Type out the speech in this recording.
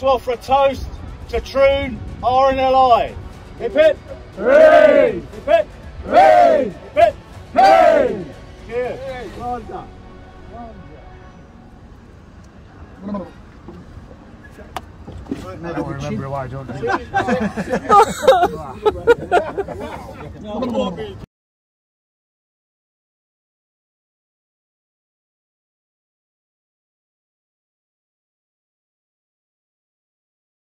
to offer a toast to Troon RNLI. Hip hip! Hooray! Hip hip! Hooray! Hip hip! Hooray! Cheers! Hey. Well done. Well done. I don't remember why I don't do it.